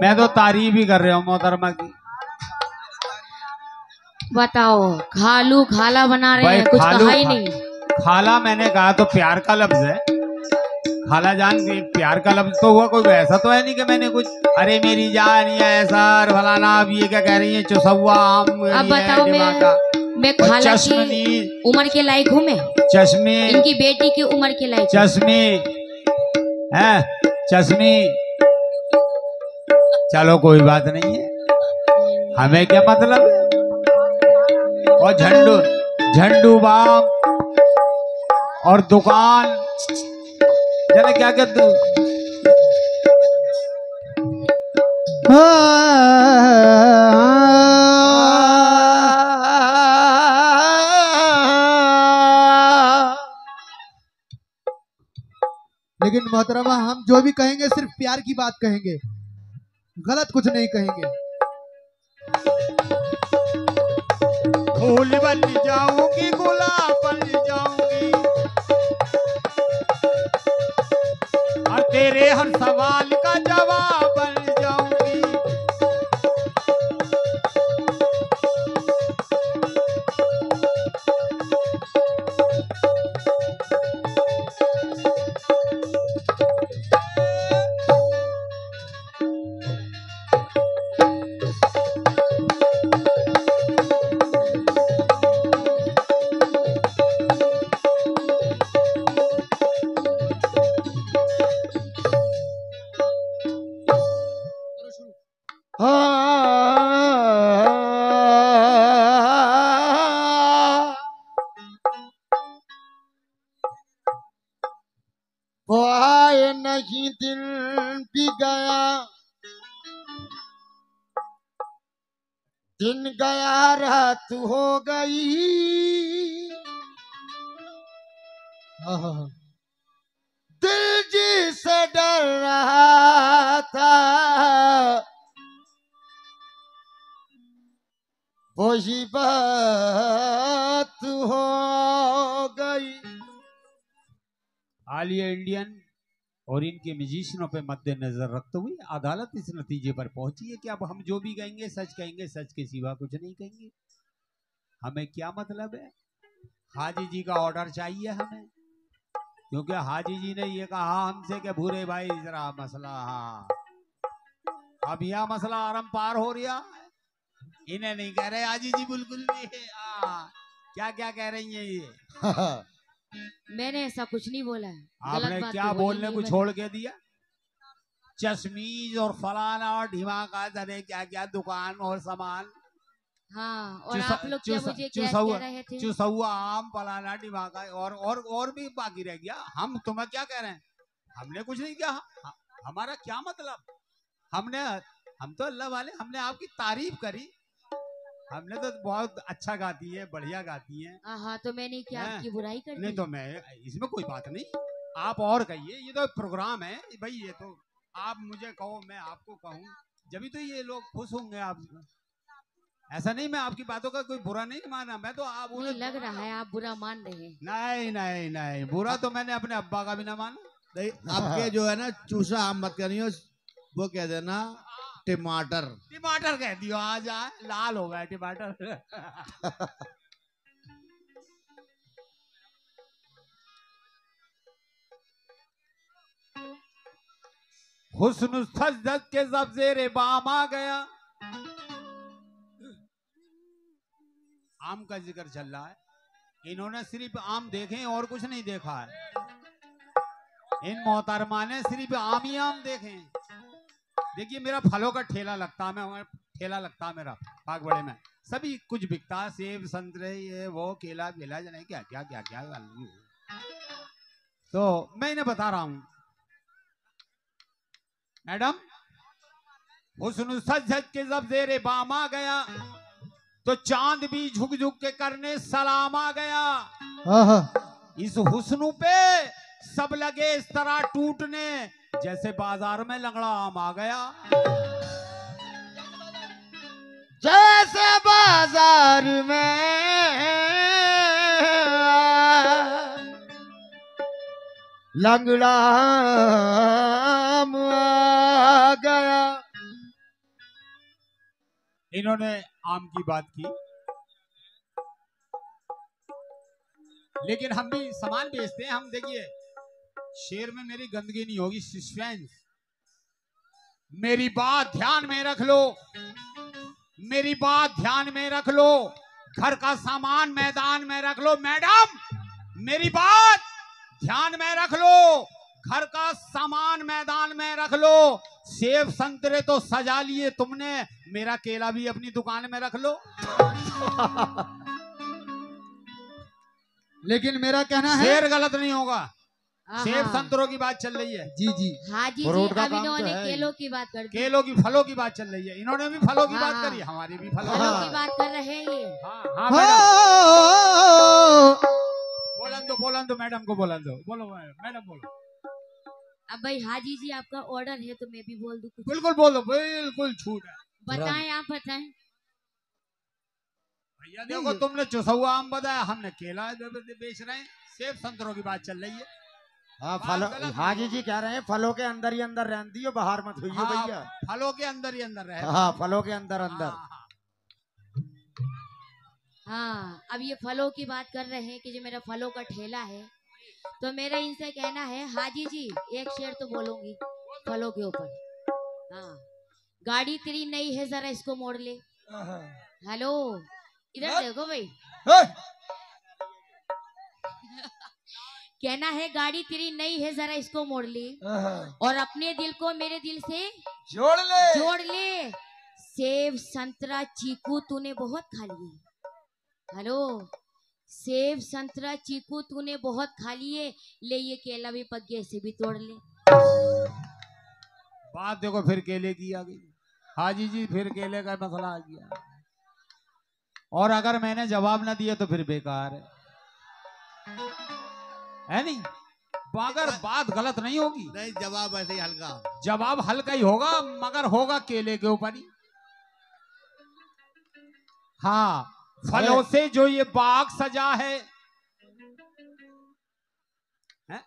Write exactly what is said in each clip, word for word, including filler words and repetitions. मैं तो तारीफ ही कर रहा हूँ मोहतरमा की। बताओ खालू खाला बना रहे हैं, कुछ कहा ही नहीं। खाला मैंने कहा तो प्यार का लफ्ज है, खाला जान प्यार का लफ्ज तो हुआ, कोई ऐसा तो है नहीं कि मैंने कुछ अरे मेरी जान या ऐसा फलाना आप ये क्या कह रही है चुसवा आम। अब बताओ मैं मैं खाला की उम्र के लायक हूँ? मैं चश्मे इनकी बेटी की उम्र के लायक? चश्मे है चश्मे, चलो कोई बात नहीं है, हमें क्या मतलब है। और झंडू झंडू बाम और दुकान जाने क्या क्या तू लेकिन मोहतरमा हम जो भी कहेंगे सिर्फ प्यार की बात कहेंगे, गलत कुछ नहीं कहेंगे। फूल बन जाऊंगी गुलाब बन जाऊंगी और तेरे हर सवाल का जवाब बन जाऊंगी। आलिया इंडियन और इनके म्यूजिशियनों पे मद्देनजर रखते हुए अदालत इस नतीजे पर पहुंची है कि अब हम जो भी कहेंगे सच कहेंगे, सच के सिवा कुछ नहीं कहेंगे। हमें क्या मतलब है, हाजी जी का ऑर्डर चाहिए हमें, क्योंकि हाजी जी ने ये कहा हमसे कि भूरे भाई जरा मसला, हाँ अब यह मसला आरम पार हो रहा है। इन्हें नहीं कह रहे हाजी जी बिल्कुल नहीं, क्या क्या कह रही है ये। मैंने ऐसा कुछ नहीं बोला है। आपने क्या बोलने को छोड़ के दिया, चश्मीज और फलाना और ढिमाका धरे क्या क्या दुकान और सामान। हाँ और आप लोग क्या मुझे क्या कह रहे थे, चुसवा आम फलाना ढिमाका और और और भी बाकी रह गया। हम तुम्हें क्या कह रहे हैं, हमने कुछ नहीं किया, हमारा क्या मतलब। हमने हम तो अल्लाह वाले, हमने आपकी तारीफ करी, हमने तो बहुत अच्छा गाती है, बढ़िया गाती है। हाँ तो मैंने क्या आपकी बुराई कर दी? नहीं तो मैं इसमें कोई बात नहीं, आप और कहिए, ये तो प्रोग्राम है भाई, ये तो आप मुझे कहो मैं आपको कहूँ, जब तो ये लोग खुश होंगे आपसे। ऐसा नहीं मैं आपकी बातों का कोई बुरा नहीं माना, मैं तो आप उन्हें लग रहा है आप बुरा मान रहे हैं। नहीं नहीं नहीं, बुरा तो मैंने अपने अब्बा का भी ना माना। आपके जो है ना चूसा आम मत करियो, वो कह देना टमाटर, टमाटर कह दियो, आज लाल हो गया टमाटर। हुस्न सजदत के सबसेरे बाम आ गया, आम का जिक्र चल रहा है। इन्होंने सिर्फ आम देखे और कुछ नहीं देखा है, इन मोहतरमा ने सिर्फ आम ही आम देखे। देखिए मेरा फलों का ठेला लगता, मैं ठेला लगता मेरा बागवाड़े में, सभी कुछ बिकता, सेब संतरे ये वो केला केला जाने क्या क्या क्या क्या, क्या, क्या। तो मैं इन्हें बता रहा हूँ मैडम, हुस्न सज्जद के जब जेरे बाम आ गया तो चांद भी झुक झुक के करने सलाम आ गया। इस हुस्न पे सब लगे इस तरह टूटने जैसे बाजार में लंगड़ा आम आ गया, जैसे बाजार में लंगड़ा आम आ गया। इन्होंने आम की बात की, लेकिन हम भी सामान बेचते हैं। हम देखिए शेर में मेरी गंदगी नहीं होगी, सस्पेंस। मेरी बात ध्यान में रख लो, मेरी बात ध्यान में रख लो, घर का सामान मैदान में रख लो। मैडम मेरी बात ध्यान में रख लो, घर का सामान मैदान में रख लो। सेब संतरे तो सजा लिए तुमने, मेरा केला भी अपनी दुकान में रख लो। लेकिन मेरा कहना है शेर गलत नहीं होगा। सेब संतरों की बात चल रही है। जी जी हाँ जी, जी अब इन्होंने केलों की बात कर दी, केलों की फलों की बात चल रही है। इन्होंने भी फलों की हाँ, बात करी, हमारी भी फलों, फलों की बात कर रहे हैं। हाँ, हाँ, बोलन दो बोलन दो मैडम को, बोलन दो, बोलो मैडम बोलो। अब भाई हाजी जी आपका ऑर्डर है तो मैं भी बोल दूं? बिल्कुल बोल दो, बिल्कुल छूट है। बताएं आप बताएं भैया। देखो तुमने चुसौआ आम बताया, हमने केला बेच रहे हैं, सेब संतरों की बात चल रही है। हाँ फलों, हाजी जी कह रहे हैं फलों के अंदर ही अंदर रहती हो, बाहर मत हुई भैया। फलों के अंदर ही अंदर रहे, हाँ फलों के अंदर अंदर। हाँ अब ये फलों की बात कर रहे हैं कि जो मेरा फलों का ठेला है, तो मेरा इनसे कहना है हाजी जी एक शेर तो बोलूंगी फलों के ऊपर। हाँ गाड़ी तेरी नई है जरा इसको मोड़ ले। हेलो इधर देखो भाई, कहना है गाड़ी तेरी नई है जरा इसको मोड़ ले और अपने दिल को मेरे दिल से जोड़ ले, जोड़ ले। सेब संतरा चीकू तूने बहुत खा लिए। हेलो सेब संतरा चीकू तूने बहुत खा लिए, ले ये केला भी पक गया इसे भी तोड़ ले। बात देखो फिर केले की आ गई हाजी जी, फिर केले का मसला आ गया। और अगर मैंने जवाब ना दिया तो फिर बेकार है, है नहीं? मगर बात गलत नहीं होगी, नहीं जवाब ऐसे ही हल्का, जवाब हल्का ही होगा मगर होगा केले के ऊपर ही। हाँ फलों से जो ये बाग सजा है, है?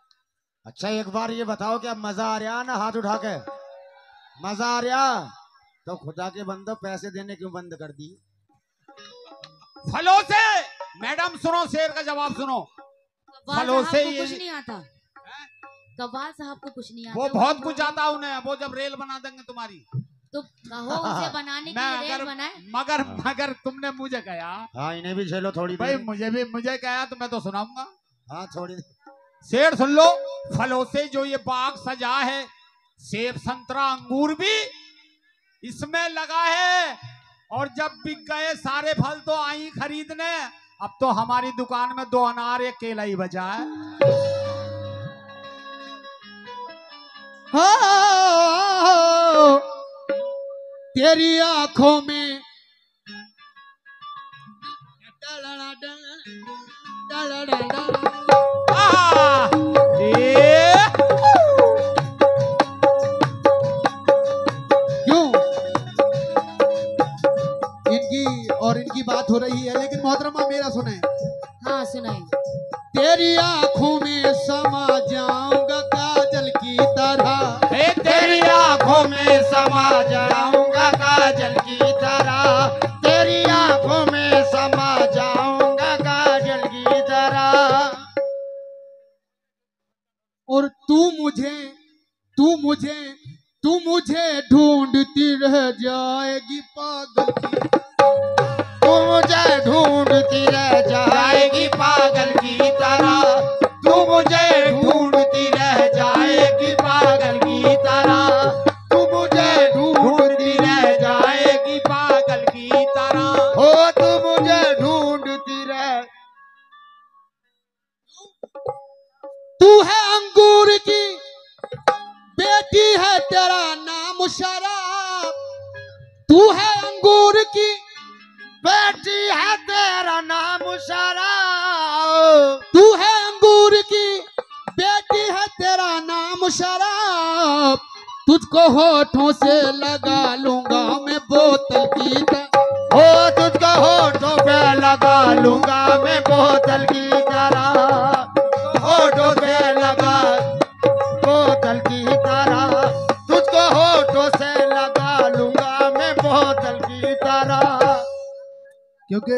अच्छा एक बार ये बताओ कि अब मजा आ रहा ना? हाथ उठा के मजा आ रहा तो खुदा के बंदो पैसे देने क्यों बंद कर दी? फलों से, मैडम सुनो शेर का जवाब सुनो। फलों से ये कुछ नहीं आता, कव्वाल साहब को कुछ नहीं आता। वो बहुत कुछ आता उन्हें, वो जब रेल बना देंगे तुम्हारी तो कहो उसे बनाने के लिए रेल बनाए। मगर मगर तुमने मुझे कहा, हाँ इन्हें भी झेलो थोड़ी भाई, मुझे भी मुझे कहा तो मैं तो सुनाऊंगा। हाँ थोड़ी शेर सुन लो। फलों से जो ये बाग सजा है, सेब संतरा अंगूर भी इसमें लगा है, और जब बिक गए सारे फल तो आई खरीदने, अब तो हमारी दुकान में दो अनार एक केला ही बचा है। हाँ तेरी आंखों में क्यों? इनकी और इनकी बात हो रही है, लेकिन मोहतरमा मेरा सुने। हाँ सुनाए। तेरी आंखों में समा जाऊंगा काजल की तरह, हे तेरी आंखों में समा जाऊंगा काजल की तरह, तेरी आंखों में समा जाऊंगा काजल की तरह। और तू मुझे तू मुझे तू मुझे ढूंढती रह जाएगी पागल की, तू मुझे ढूंढती रह जाएगी पागल की तरह, तू मुझे ढूंढती रह जाएगी पागल की तरह, तू मुझे ढूंढती रह जाएगी पागल की तरह, ओ तू मुझे ढूंढती रह। तू है अंगूर की बेटी है तेरा नाम शराब, तू है अंगूर की बेटी है तेरा नाम शराब, तू है अंगूर की बेटी है तेरा नाम शराब, तुझको होठों से लगा लूंगा मैं बोतल की तरह, ओ तुझको होठों पे लगा लूंगा मैं बोतल की तरह, होठों पे लगा बोतल की तरह, तुझको होठों से लगा लूंगा मैं बोतल की तरह। क्योंकि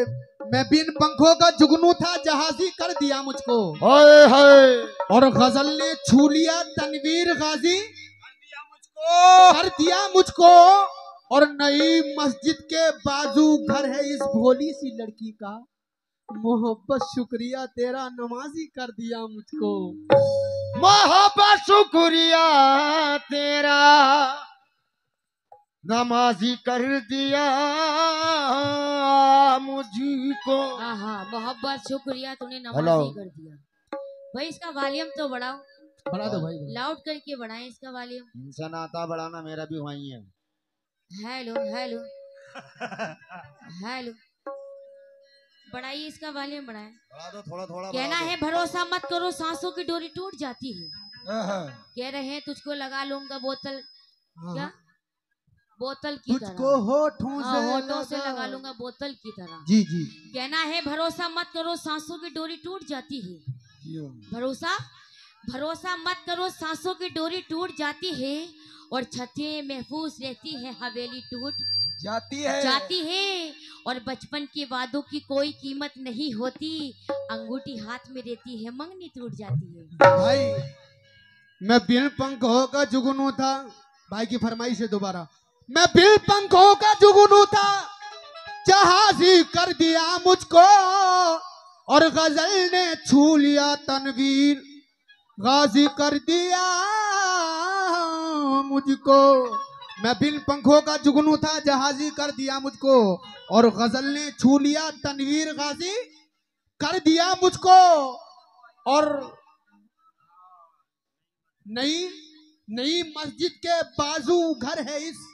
मैं बिन पंखों का जुगनू था, जहाजी कर दिया मुझको। हाय हाय। और गजल ने छू लिया तनवीर गाजी, कर दिया मुझको, कर दिया मुझको। और नई मस्जिद के बाजू घर है इस भोली सी लड़की का, मोहब्बत शुक्रिया तेरा नमाजी कर दिया मुझको। मोहब्बत शुक्रिया तेरा नमाजी कर दिया मुझको। हाँ हाँ, मोहब्बत शुक्रिया तूने नमाजी कर दिया। भाई इसका वॉल्यूम तो बढ़ाओ, बढ़ा दो भाई, लाउड करके बढ़ाएं इसका वॉल्यूम। इंसान आता बढ़ाना, मेरा भी वही है। हेलो हेलो हेलो, बढ़ाइए इसका वॉल्यूम, बढ़ाएं, बढ़ा दो थोड़ा थोड़ा। कहना है भरोसा मत करो सांसों की डोरी टूट जाती है, कह रहे हैं तुझको लगा लूंगा बोतल, क्या बोतल की तरह, तुझको होठों से होठों से लगा लूंगा बोतल की तरह। जी जी। कहना है भरोसा मत करो सांसों की डोरी टूट जाती है, भरोसा भरोसा मत करो सांसों की डोरी टूट जाती है, और छतें महफूज रहती है हवेली टूट जाती है जाती है, और बचपन के वादों की कोई कीमत नहीं होती, अंगूठी हाथ में रहती है मंगनी टूट जाती है। भाई मैं बिन पंखों का जुगनू था, भाई की फरमाइश है दोबारा, मैं बिन पंखों का जुगनू था, जहाजी कर दिया मुझको, और गजल ने छू लिया तनवीर गाजी कर दिया मुझको। मैं बिन पंखों का जुगनू था, जहाजी कर दिया मुझको, और गजल ने छू लिया तनवीर गाजी कर दिया मुझको। और नई नई मस्जिद के बाजू घर है इस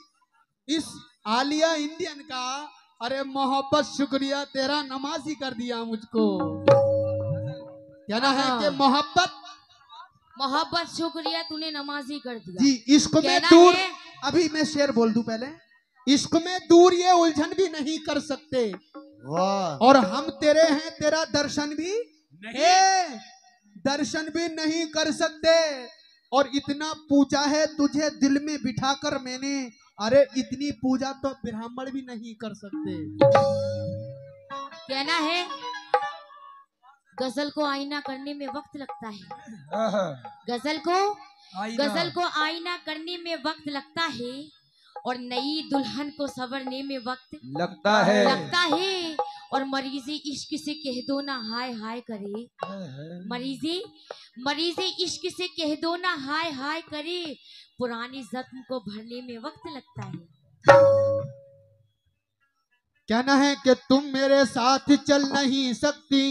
इस आलिया इंडियन का, अरे मोहब्बत शुक्रिया तेरा नमाजी कर दिया मुझको। कहना है कि मोहब्बत मोहब्बत शुक्रिया तूने नमाजी कर दिया। जी, इश्क में दूर, अभी मैं शेर बोल दूं पहले, इश्क में दूर ये उलझन भी नहीं कर सकते, वाह, और हम तेरे हैं तेरा दर्शन भी नहीं दर्शन भी नहीं कर सकते, और इतना पूजा है तुझे दिल में बिठाकर मैंने, अरे इतनी पूजा तो ब्राह्मण भी नहीं कर सकते। कहना है गजल को आईना करने में वक्त लगता है, गजल को गजल को आईना करने में वक्त लगता है, और नई दुल्हन को संवरने में वक्त लगता है लगता है और मरीजी इश्क से कह दो ना हाय हाय करे, मरीजी मरीजी इश्क से कह दो ना हाय हाय करे, पुरानी जख्म को भरने में वक्त लगता है। कहना है कि तुम मेरे साथ चल नहीं सकती,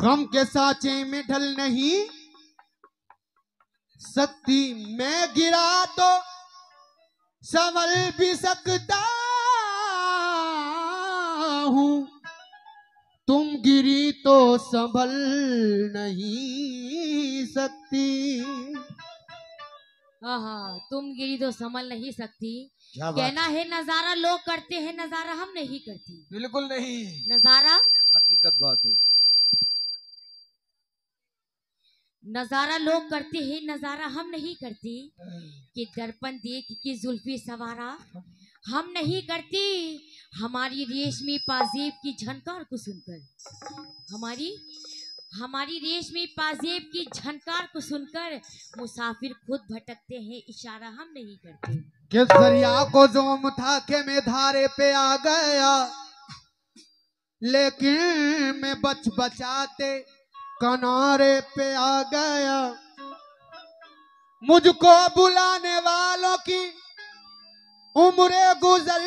गम के साँचे में ढल नहीं सकती, मैं गिरा तो संभल भी सकता हूँ, तुम गिरी तो संभल नहीं सकती। हाँ, तुम गिरी तो संभल नहीं सकती। कहना है नजारा लोग करते हैं, नजारा हम नहीं करते, बिल्कुल नहीं, नजारा हकीकत बात है, नजारा लोग करते हैं नजारा हम नहीं करते, कि दर्पण देख के जुल्फी सवारा हम नहीं करते, हमारी रेशमी पाजेब की झनकार को सुनकर, हमारी हमारी रेशमी पाजेब की झनकार को सुनकर, मुसाफिर खुद भटकते हैं इशारा हम नहीं करते, किस दरिया को जोम था के मैं धारे पे आ गया, लेकिन मैं बच बचाते किनारे पे आ गया, मुझको बुलाने वालों की उम्र गुजर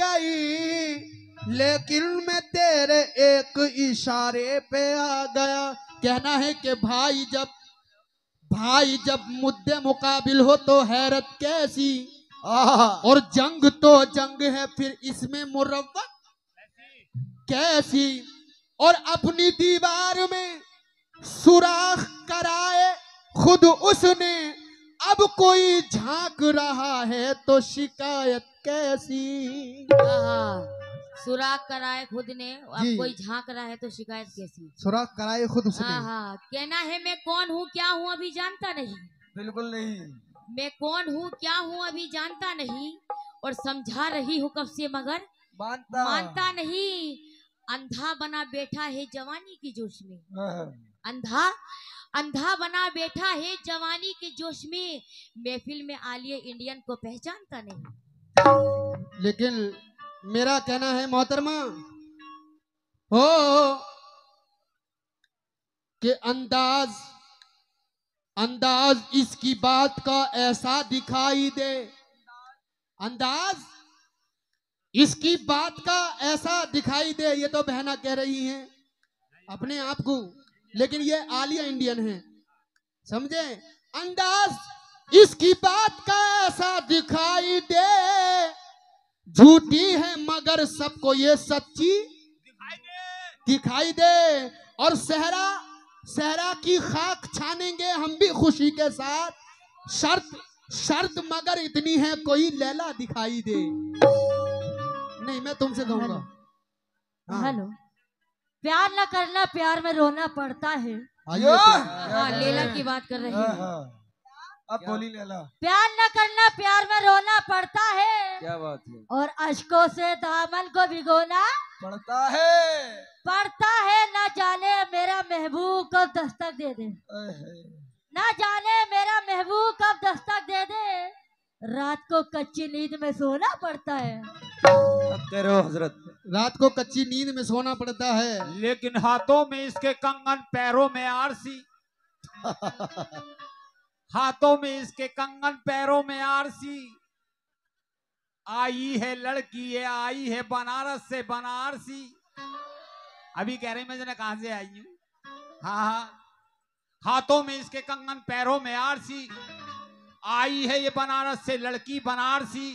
गई, लेकिन मैं तेरे एक इशारे पे आ गया। कहना है कि भाई जब भाई जब मुद्दे मुकाबिल हो तो हैरत कैसी, और जंग तो जंग है फिर इसमें मुरव्वत कैसी, और अपनी दीवार में सुराख कराए खुद उसने, अब कोई झांक रहा है तो शिकायत कैसी, सुराख कराए खुद ने, अब कोई झांक रहा है तो शिकायत कैसी, सुराख कराए खुद उसने। हाँ, कहना है मैं कौन हूँ क्या हूँ अभी जानता नहीं, बिल्कुल नहीं, मैं कौन हूँ क्या हूँ अभी जानता नहीं, और समझा रही हूँ कब से मगर मानता मानता नहीं, अंधा बना बैठा है जवानी के जोश में, अंधा अंधा बना बैठा है जवानी के जोश में। महफिल में आलिया इंडियन को पहचानता नहीं। लेकिन मेरा कहना है मोहतरमा हो कि अंदाज अंदाज इसकी बात का ऐसा दिखाई दे, अंदाज इसकी बात का ऐसा दिखाई दे। ये तो बहना कह रही हैं अपने आप को, लेकिन ये आलिया इंडियन है, समझे। अंदाज इसकी बात का ऐसा दिखाई दे, झूठी है मगर सबको ये सच्ची दिखाई दे। और सहरा सहरा की खाक छानेंगे हम भी खुशी के साथ, शर्त शर्त मगर इतनी है कोई लैला दिखाई दे। नहीं, मैं तुमसे कहूँगा। हेलो, प्यार न करना प्यार में रोना पड़ता है। हाँ, लैला की बात कर रही है। अब बोली लैला। प्यार न करना प्यार में रोना पड़ता है, क्या बात है। और अश्कों से दामन को भिगोना पड़ता है पड़ता है। ना जाने मेरा महबूब कब दस्तक दे दे, ना जाने मेरा महबूब कब दस्तक दे दे, रात को कच्ची नींद में सोना पड़ता है। तेरो हजरत, रात को कच्ची नींद में सोना पड़ता है, लेकिन हाथों में इसके कंगन, पैरों में आरसी। हाथों में इसके कंगन, पैरों में आरसी। आई है लड़की है, आई है बनारस से, बनारसी। अभी कह रही मैं जरा कहाँ से आई हूँ। हाँ हाँ, हाथों में इसके कंगन, पैरों में आरसी। आई है ये बनारस से लड़की, बनारसी।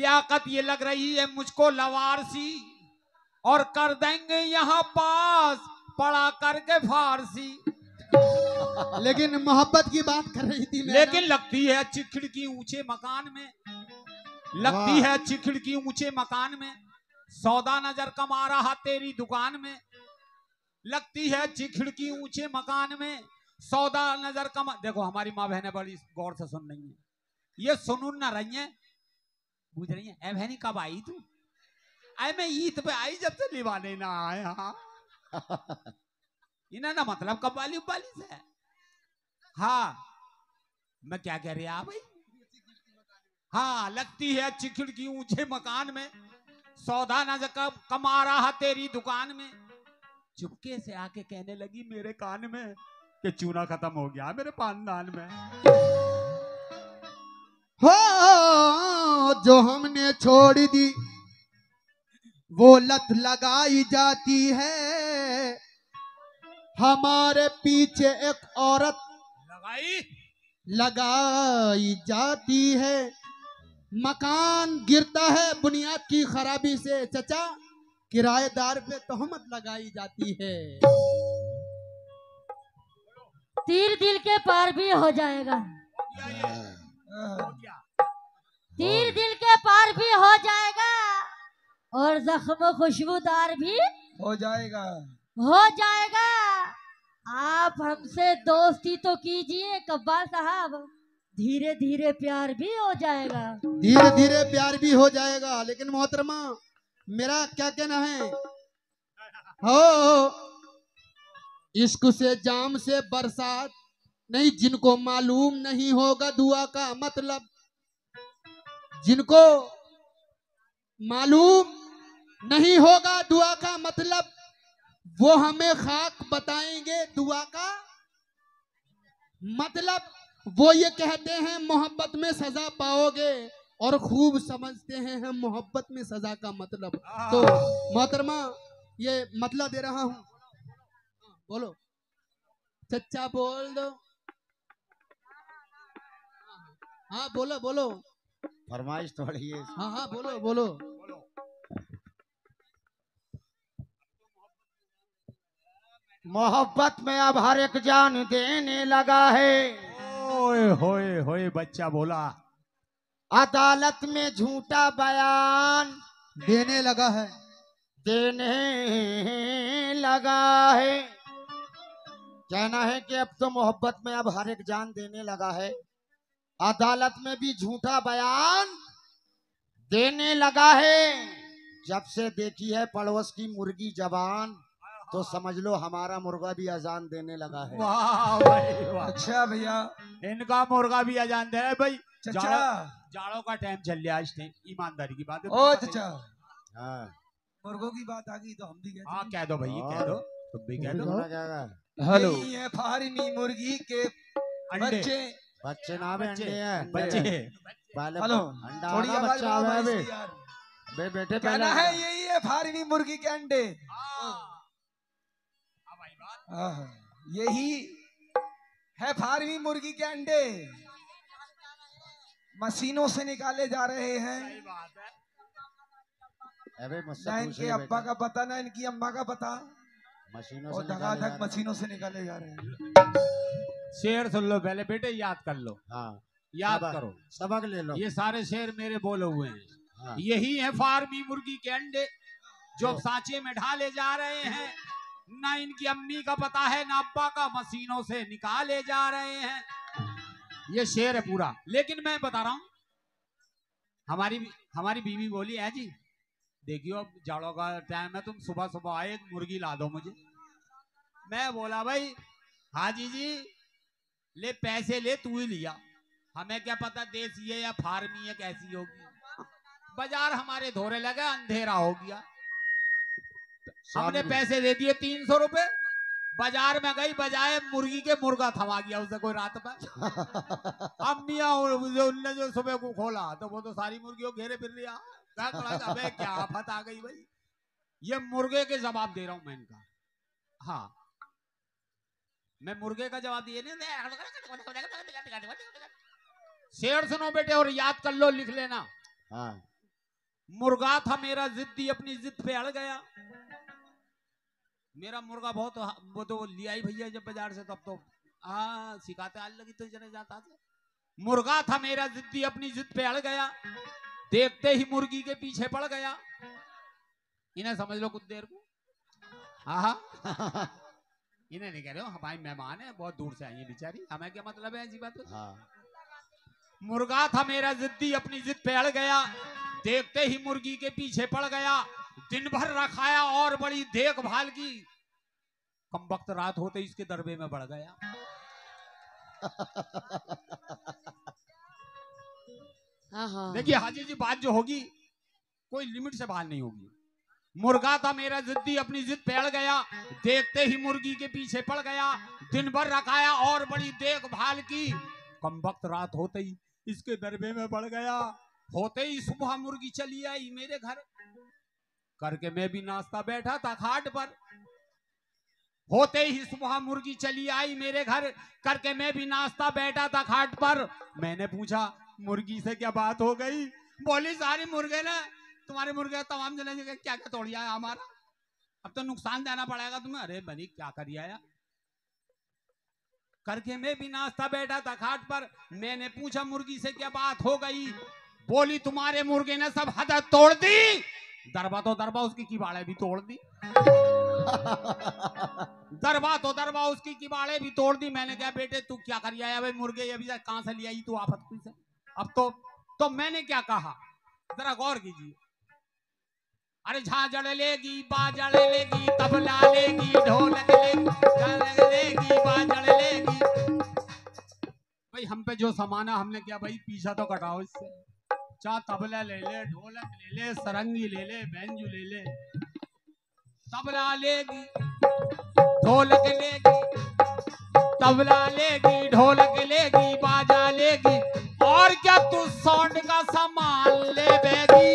लियाकत ये लग रही है मुझको लवारसी, और कर देंगे यहाँ पास पढ़ा करके फारसी। लेकिन मोहब्बत की बात कर रही थी। लेकिन लगती है अच्छी खिड़की ऊंचे मकान में, लगती है अच्छी खिड़की ऊंचे मकान में, सौदा नजर कमा रहा तेरी दुकान में। लगती है अच्छी खिड़की ऊंचे मकान में, सौदा नजर कमा। देखो हमारी माँ बहने बड़ी गौर से सुन रही है, ये सुन ना रही है, पूछ रही है, ऐ बहनी कब आई तू? आए मैं ईद पे आई, जब से लिवाने ना आए। हाँ इन्हें ना मतलब कब वाली उबाली से। हाँ मैं क्या कह रही भाई। हाँ, लगती है अच्छी खिड़की ऊंचे मकान में, सौदा ना जब कमा रहा तेरी दुकान में। चुपके से आके कहने लगी मेरे कान में कि चूना खत्म हो गया मेरे पानदान में। हो जो हमने छोड़ दी वो लत लगाई जाती है, हमारे पीछे एक औरत लगाई लगाई जाती है। मकान गिरता है बुनियाद की खराबी से, चचा किराएदार पे तोहमत लगाई जाती है। तीर दिल के पार भी हो जाएगा, तीर दिल के पार भी हो जाएगा, और जख्म खुशबूदार भी हो जाएगा हो जाएगा। आप हमसे दोस्ती तो कीजिए कब्बाल साहब, धीरे धीरे प्यार भी हो जाएगा, धीरे धीरे प्यार भी हो जाएगा। लेकिन मोहतरमा मेरा क्या कहना है, हो इश्क से जाम से बरसात नहीं, जिनको मालूम नहीं होगा दुआ का मतलब, जिनको मालूम नहीं होगा दुआ का मतलब, वो हमें खाक बताएंगे दुआ का मतलब। वो ये कहते हैं मोहब्बत में सजा पाओगे, और खूब समझते हैं हम मोहब्बत में सजा का मतलब। तो मोहतरमा ये मतलब दे रहा हूँ, बोलो चच्चा बोल दो। हाँ बोलो बोलो, फरमाइश तो है। हाँ हाँ बोलो बोलो। मोहब्बत में अब हर एक जान देने लगा है, ओए होए होए बच्चा बोला। अदालत में झूठा बयान देने लगा है, देने लगा है। कहना है कि अब तो मोहब्बत में अब हर एक जान देने लगा है, अदालत में भी झूठा बयान देने लगा है। जब से देखी है पड़ोस की मुर्गी जबान, तो समझ लो हमारा मुर्गा भी अजान देने लगा है। वाह भाई वाह, अच्छा भैया इनका मुर्गा भी अजान दे रहा है भाई। चाचा जाड़ों का टाइम चल लिया आज, ईमानदारी की बात है। ओ चाचा मुर्गों की बात आ गई तो हम भी हाँ कह दो भाई, कह दो तुम भी कह दो। हेलो ये फारिनी मुर्गी के बच्चे, बच्चे नाम है बच्चे, हेलो अंडा बच्चा है बे बेटे, कहना है यही है फारिनी मुर्गी के अंडे। यही है फारिनी मुर्गी के अंडे, मशीनों से निकाले जा रहे हैं। ना इनके अब्बा का पता ना इनकी अम्मा का पता, मशीनों से धगाधग मशीनों से निकाले जा रहे हैं। शेर सुन लो पहले बेटे, याद कर लो। हाँ याद करो, सबक ले लो। ये सारे शेर मेरे बोले हुए हैं। हाँ। यही है फार्मी मुर्गी के अंडे जो सांचे में ढाले जा रहे हैं। ना इनकी अम्मी का पता है ना अब्बा का, मशीनों से निकाले जा रहे हैं। ये शेर है पूरा, लेकिन मैं बता रहा हूँ हमारी हमारी बीवी बोली है जी देखियो अब जाड़ों का टाइम है, तुम सुबह सुबह आए एक मुर्गी ला दो मुझे। मैं बोला भाई हाजी जी ले पैसे ले, तू ही लिया, हमें क्या पता देसी है या फार्मी है कैसी होगी। बाजार हमारे धोरे लगा, अंधेरा हो गया, हमने पैसे दे दिए तीन सौ रुपए। बाजार में गई, बजाय मुर्गी के मुर्गा थमा गया उसे कोई रात पर। अब मियाँ उनने जो सुबह को खोला तो वो तो सारी मुर्गियों घेरे फिर लिया। अबे क्या आफत आ गई भाई, ये मुर्गे के जवाब दे रहा हूँ मैं इनका। हाँ मैं मुर्गे का जवाब दिए नहीं। शेर सुनो बेटे और याद कर लो, लिख लेना। हाँ। मुर्गा था मेरा जिद्दी, अपनी जिद पे अड़ गया। मेरा मुर्गा बहुत वो तो लिया ही भैया जब बाजार से, तब तो हाँ सिखाते आज लगी तो चले जाता था। मुर्गा था मेरा जिद्दी, अपनी जिद पे अड़ गया, देखते ही मुर्गी के पीछे पड़ गया। इन्हें समझ लो कुछ देर को। हाँ इन्हें नहीं कह रहे हो, हमारी मेहमान है बहुत दूर से आई है बेचारी, हमें क्या मतलब है जी बात। हाँ। मुर्गा था मेरा जिद्दी, अपनी जिद पे अड़ गया, देखते ही मुर्गी के पीछे पड़ गया। दिन भर रखाया और बड़ी देखभाल की, कमबख्त रात होते इसके दरबे में बढ़ गया। देखिए हाजी जी बात जो होगी कोई लिमिट से बाहर नहीं होगी। मुर्गा था मेरा जिद्दी, अपनी जिद पे अड़ गया, देखते ही मुर्गी के पीछे पड़ गया। दिन भर रखाया और बड़ी देखभाल की, कमबख्त रात होते ही इसके दरबे में बढ़ गया। होते ही सुबह मुर्गी चली आई मेरे घर, करके मैं भी नाश्ता बैठा था खाट पर। होते ही सुबह मुर्गी चली आई मेरे घर, करके मैं भी नाश्ता बैठा था खाट पर। मैंने पूछा मुर्गी से क्या बात हो गई। बोली सारी मुर्गे ने, तुम्हारे मुर्गे तमाम जने क्या क्या तोड़ आया हमारा, अब तो नुकसान देना पड़ेगा तुम्हें। अरे बनी क्या करिए आया, करके मैं भी नाश्ता बैठा था खाट पर। मैंने पूछा मुर्गी से क्या बात हो गई। बोली तुम्हारे मुर्गे ने सब हद तोड़ दी, दरबा तो दरबा उसकी किबाड़े भी तोड़ दी। दरबा तो दरबा उसकी किबाड़े भी तोड़ दी। मैंने कहा बेटे तू क्या कर आया भाई, मुर्गे अभी तक कहां से ले आई तू आफत से। अब तो तो मैंने क्या कहा जरा गौर कीजिए। अरे झांझड़ लेगी बाजड़ लेगी, तबला लेगी ढोलक लेगी बाजड़ लेगी। भाई हम पे जो समाना हमने क्या भाई पीछा तो कटाओ इससे, चाहे तबला ले ले ढोलक ले ले सरंगी ले ले बैंजू ले ले। तबला लेगी ढोलक लेगी, तबला लेगी ढोलक लेगी बाजा लेगी, और क्या तू साउंड का सामान ले बेगी।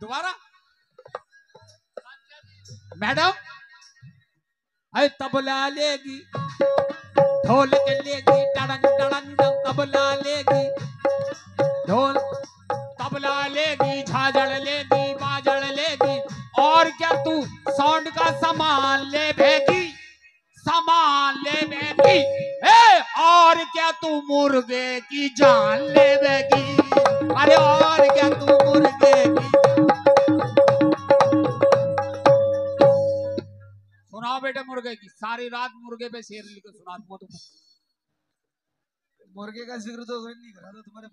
दोबारा मैडम, अरे तबला लेगी ढोलक लेगी टड़ंग टड़ंग, तबला लेगी ढोल तबला लेगी झाजड़ लेगी बाजड़ लेगी, और क्या तू साउंड का सामान ले भेगी सामान ले भेगी। ए और क्या तू मुर्गे की जान ले भेगी। अरे और क्या तू मुर्गे की। सुनाओ बेटे मुर्गे की, सारी रात मुर्गे पे शेर लिख के सुना। मुर्गे का जिक्र तो नहीं करा था तुम्हारे।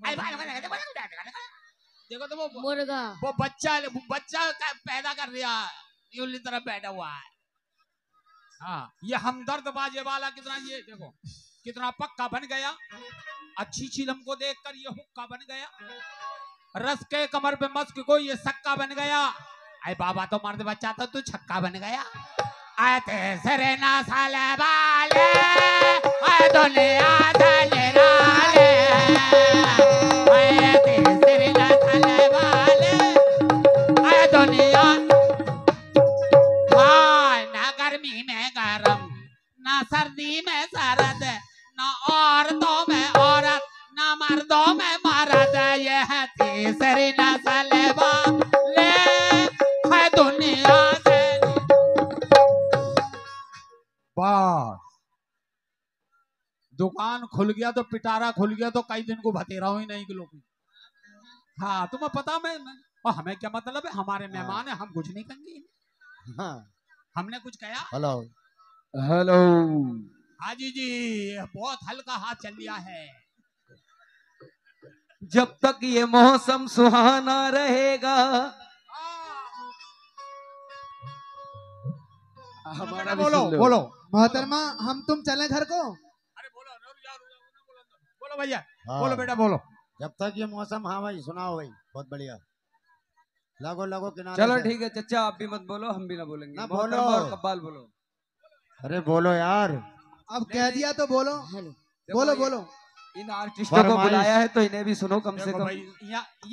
देखो तो वो मुर्गा वो बच्चा बच्चा पैदा कर दिया तरफ बैठा हुआ है। हाँ, ये हमदर्द बाजे वाला कितना ये देखो कितना पक्का बन गया। अच्छी चिलम को देखकर ये हुक्का बन गया, रस के कमर पे मस्क को ये सक्का बन गया। अरे बाबा तो मर्द बच्चा था तू छक्का बन गया। आते सरे ना साले बाले आए दुनिया धने नाले आते सरे ना साले बाले आए दुनिया। हाँ ना गर्मी में गरम ना सर्दी में सरद ना औरतों में औरत ना मर्दों में मर्द। ये है तीसरी नस्ल वाले है दुनिया से। बस दुकान खुल गया तो पिटारा खुल गया तो कई दिन को भतेरा ही नहीं किलो। हाँ तुम्हें पता मैं और हमें क्या मतलब है, हमारे मेहमान है हम कुछ नहीं कहेंगे। हाँ हमने कुछ कहा। हेलो हेलो हाजी जी बहुत हल्का हाथ चल लिया है। जब तक ये मौसम सुहाना रहेगा हमारा बोलो बोलो मोहतरमा हम तुम चले घर को। अरे बोलो बोलो भैया बोलो बेटा बोलो। जब तक ये मौसम। हाँ भाई सुनाओ भाई बहुत बढ़िया लगो लगो किनारे। चलो ठीक है चचा आप भी मत बोलो हम भी ना बोलेंगे। बोलो कब्बाल बोलो। अरे बोलो यार अब कह दिया तो बोलो बोलो बोलो। इन आर्टिस्टों को बुलाया है तो इन्हें भी सुनो कम से कम।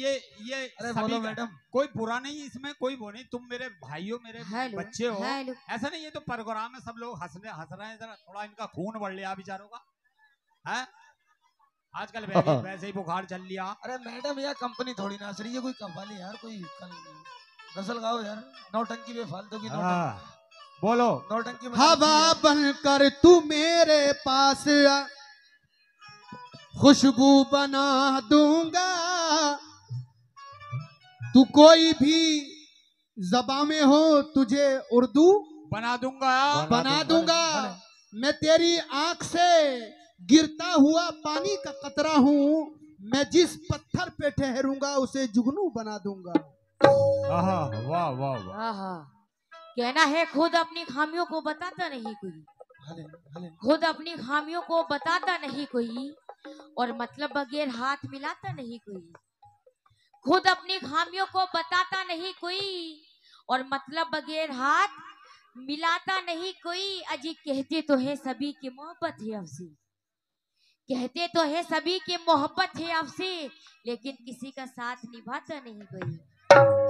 ये ये अरे बोलो मैडम कोई बुरा नहीं इसमें कोई वो नहीं। तुम मेरे भाई हो मेरे बच्चे हो ऐसा नहीं। ये तो प्रोग्राम में सब लोग हंसने हंस रहे हैं जरा थोड़ा इनका खून बढ़ लिया बेचारों का। आजकल वैसे ही बुखार चल लिया। अरे मैडम यार कंपनी थोड़ी ना सर ये कोई कव्वाली यार कोई गसल गाओ यार नौटंकी बेफालतू की। बोलो नौटंकी। हवा बनकर तू मेरे पास आ खुशबू बना दूंगा। तू कोई भी जबा में हो तुझे उर्दू बना दूंगा बना दूंगा। मैं तेरी आंख से गिरता हुआ पानी का कतरा हूँ। मैं जिस पत्थर पे ठहरूंगा उसे जुगनू बना दूंगा। वाह वाह वाह। कहना है खुद अपनी खामियों को बताता नहीं कोई, खुद अपनी खामियों को बताता नहीं कोई और मतलब बगैर हाथ मिलाता नहीं कोई। खुद अपनी खामियों को बताता नहीं कोई और मतलब बगैर हाथ मिलाता नहीं कोई। अजी कहते तो है सभी की मोहब्बत है आपसे, कहते तो है सभी की मोहब्बत है आपसे लेकिन किसी का साथ निभाता नहीं कोई।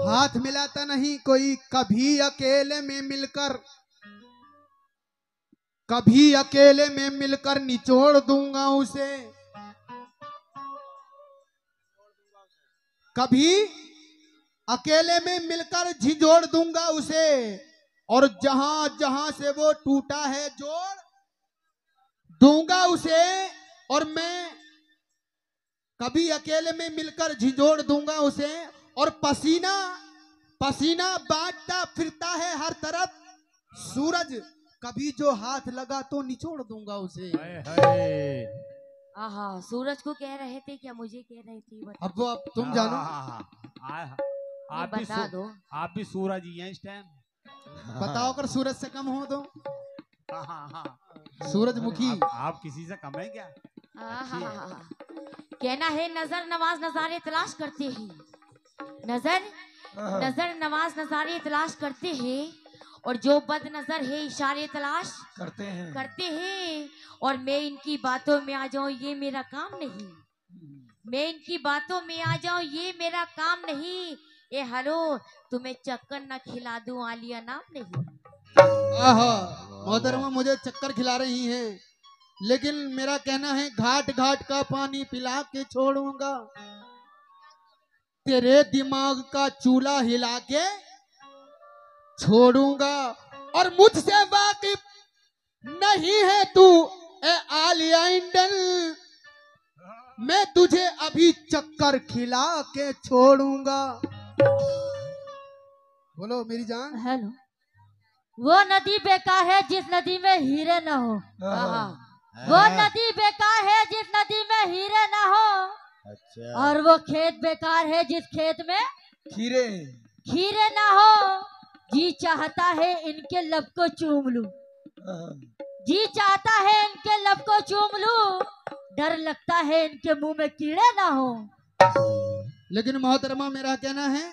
हाथ मिलाता नहीं कोई कभी अकेले में मिलकर कभी अकेले में मिलकर निचोड़ दूंगा उसे। कभी अकेले में मिलकर झिझोड़ दूंगा उसे और जहां जहां से वो टूटा है जोड़ दूंगा उसे। और मैं कभी अकेले में मिलकर झिझोड़ दूंगा उसे और पसीना पसीना बांटता फिरता है हर तरफ सूरज। कभी जो हाथ लगा तो निचोड़ दूंगा उसे। आहा सूरज को कह रहे थे क्या मुझे कह रहे थे। अब वो अब तुम जानो। आप भी बता दो आप भी सूरज ही हैं इस टाइम। बताओ अगर सूरज से कम हो तो। सूरजमुखी आप, आप किसी से कम है क्या। कहना है नजर नवाज नजारे तलाश करते हैं। नजर नजर नवाज नजारे तलाश करते हैं और जो बद नजर है इशारे तलाश करते हैं करते हैं और मैं इनकी बातों में आ जाऊं ये मेरा काम नहीं। मैं इनकी बातों में आ जाऊं ये मेरा काम नहीं। ए हेलो तुम्हें चक्कर ना खिला दूं आलिया नाम नहीं। मोहतरमा मुझे चक्कर खिला रही हैं लेकिन मेरा कहना है घाट घाट का पानी पिला के छोड़ूंगा। तेरे दिमाग का चूल्हा हिला के छोड़ूंगा और मुझसे वाकिफ नहीं है तू ए आलिया इंडियन। मैं तुझे अभी चक्कर खिला के छोड़ूंगा। बोलो मेरी जान। हेलो वो नदी बेकार है जिस नदी में हीरे न हो। वो नदी बेकार है जिस नदी में और वो खेत बेकार है जिस खेत में खीरे खीरे ना हो। जी चाहता है इनके लब को चूम लूं, जी चाहता है इनके लब को चूम लूं, डर लगता है इनके मुंह में कीड़े ना हो। लेकिन मोहतरमा मेरा कहना है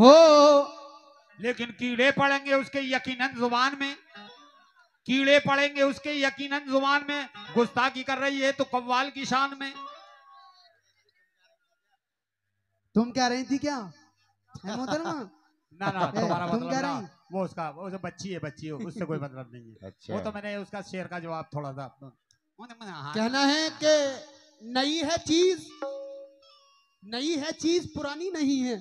हो, लेकिन कीड़े पड़ेंगे उसके यकीनन जुबान में, कीड़े पड़ेंगे उसके यकीनन जुबान में। गुस्ताखी कर रही है तो कव्वाल की शान में। तुम कह रही थी क्या मोहतरमा? ना ना तुम्हारा मतलब ना, वो उसका वो जो बच्ची है बच्ची हो उससे कोई मतलब नहीं है। अच्छा। वो तो मैंने उसका शेर का जवाब थोड़ा सा कहना है कि नई है चीज, नई है चीज पुरानी नहीं है।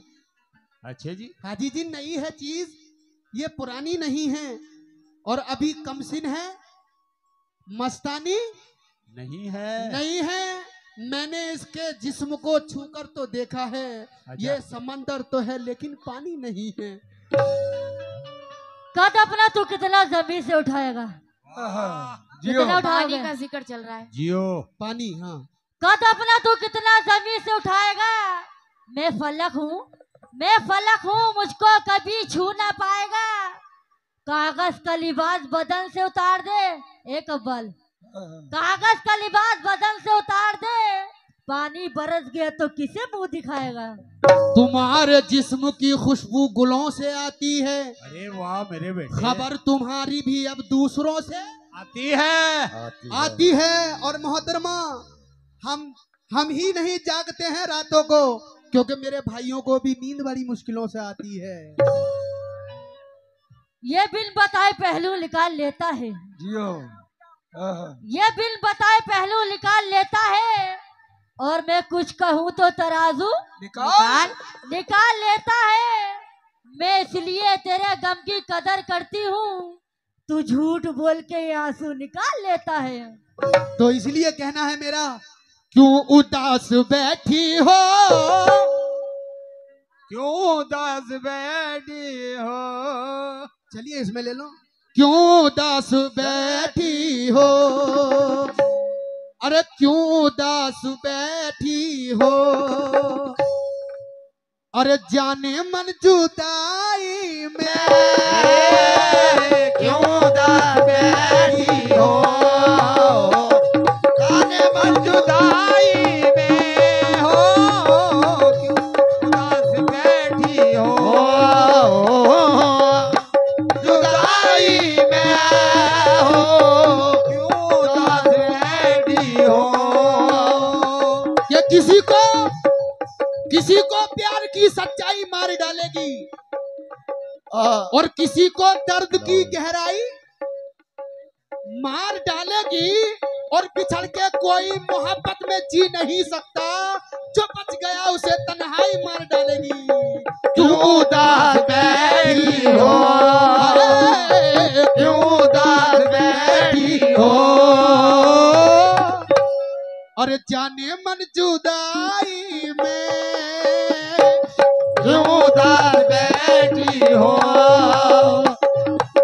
अच्छा जी। हाजी जी नई है चीज ये पुरानी नहीं है, और अभी कमसिन है मस्तानी नहीं है, नहीं है। मैंने इसके जिस्म को छूकर तो देखा है। अच्छा। ये समंदर तो है लेकिन पानी नहीं है। कद अपना तू कितना जमीन से उठाएगा, कितना उठाने का जिक्र चल रहा है। जियो पानी। हाँ। कद अपना तू कितना जमीन से उठाएगा, मैं फलक हूँ, मैं फलक हूँ, मुझको कभी छू ना पाएगा। कागज का लिबास बदन से उतार दे, एक अब्बल कागज का लिबास बदन से उतार दे, पानी बरस गया तो किसे मुंह दिखाएगा। तुम्हारे जिस्म की खुशबू गुलों से आती है। अरे वाह मेरे बेटे, खबर तुम्हारी भी अब दूसरों से आती है, आती, आती है।, है। और मोहतरमा हम हम ही नहीं जागते हैं रातों को, क्योंकि मेरे भाइयों को भी नींद बड़ी मुश्किलों से आती है। ये बिन बताए पहलू निकाल लेता है। जियो। ये बिन बताए पहलू निकाल लेता है, और मैं कुछ कहूँ तो तराजू निकाल निकाल लेता है। मैं इसलिए तेरे गम की कदर करती हूँ, तू झूठ बोल के आंसू निकाल लेता है। तो इसलिए कहना है मेरा, क्यों उदास बैठी हो, क्यों उदास बैठी हो। चलिए इसमें ले लो, क्यों दास बैठी हो, अरे क्यों दास बैठी हो, अरे जाने मन जुदाई में क्यों दास बैठी हो, जाने मन जुदाई में हो क्यों दास बैठी हो, किसी को किसी को प्यार की सच्चाई मार डालेगी और किसी को दर्द की गहराई मार डालेगी, और बिछड़ के कोई मोहब्बत में जी नहीं सकता, जो बच गया उसे तन्हाई मार डालेगी। क्यों उदास बैठी हो, क्यों उदास बैठी हो, अरे जाने मन जुदाई में क्यों उदास बैठी हो,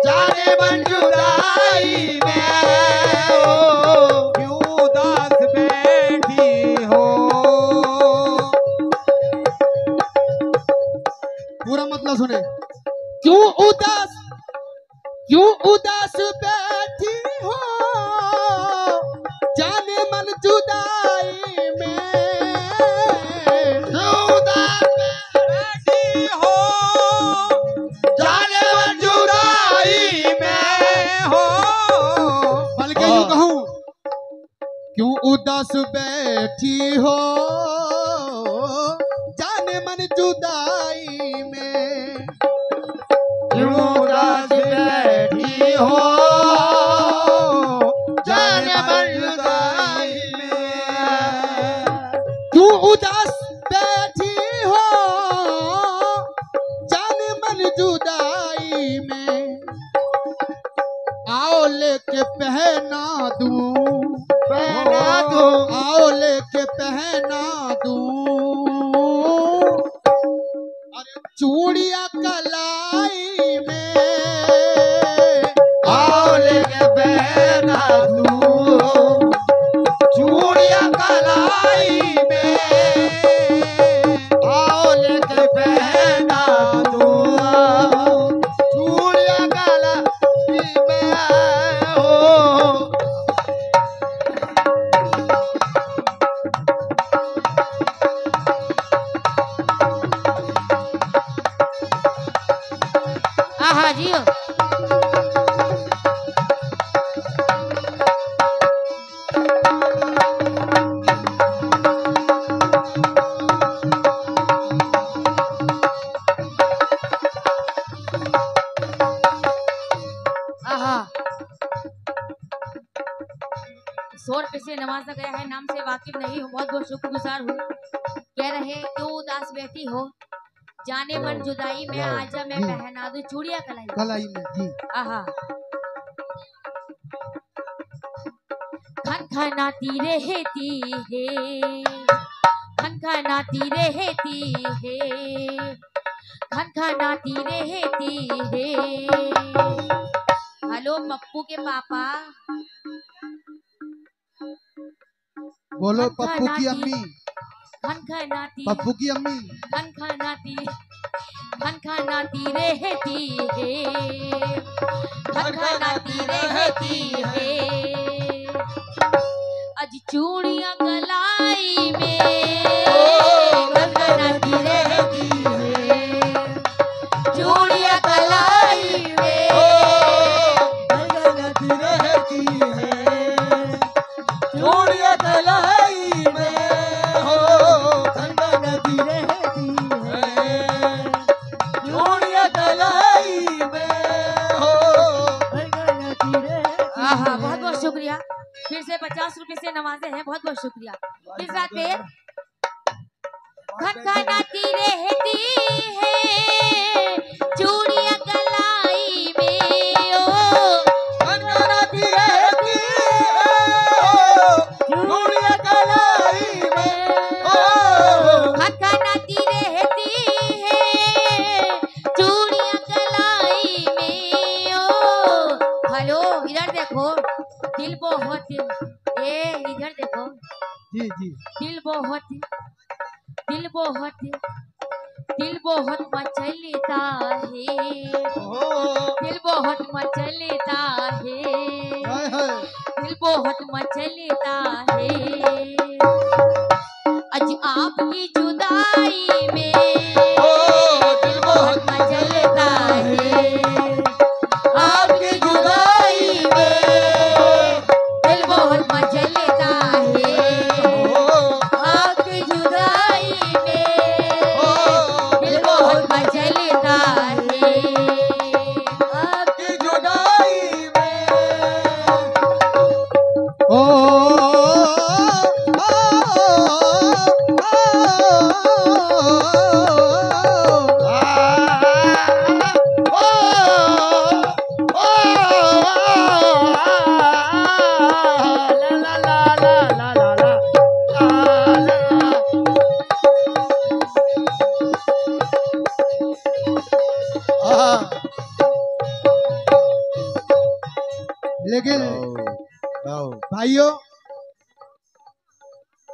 जाने मन जुदाई में क्यों उदास बैठी हो। पूरा मतलब सुने, क्यों उदास क्यों उदास बैठी हो, जाने मन जुदाई में क्यों उदास बैठी हो, जाने मन जुदाई में हो, बल्कि यूं कहूं क्यों उदास बैठी हो, जाने मन जुदाई में क्यों उदास बैठी हो, उदास बैठी हो, जाने मन जुदाई में। आओ लेके पहना दूं, पहना दूं, आओ लेके पहना दूं, अरे चूड़िया कलाई में, आओ लेके पहना दूं, चूड़िया कलाई में, सौ रुपये से नवाजा गया है। नाम से वाकिफ नहीं हूँ, बहुत बहुत शुक्रगुजार हूँ। कह रहे क्यों उदास बैठी हो, जाने मन जुदाई में आजा मैं पहना दूं चूड़िया कलाई कलाई में जी। आहा खनखनाती रहती है, खनखनाती रहती है, खनखनाती रहती है। हेलो पप्पू के पापा, बोलो पप्पू की अम्मी, खनखनाती पप्पू की अम्मी, खनखनाती खनखनाती रहती है, खनखनाती रहती है। आज चूड़ियां कलाई में खनखनाती रहती है, चूड़ियां कलाई में खनखनाती रहती है, चूड़ियां कलाई में शुक्रिया। फिर से पचास रुपए से नवाजे हैं, बहुत बहुत शुक्रिया। इस रात पे खनखनाती रहती है चूड़ियां कलाई में, ओ खनखनाती रहती है चूड़ियां कलाई में, ओ खनखनाती रहती है चूड़ियां कलाई में। ओ हेलो इधर देखो, दिल बहुत ए इधर देखो जी जी, दिल बहुत दिल बहुत दिल बहुत मचलता है, दिल बहुत मचलता है, दिल बहुत मचलता है। आज आपकी जुदाई में दिल बहुत मचलता है, आपकी जुदाई में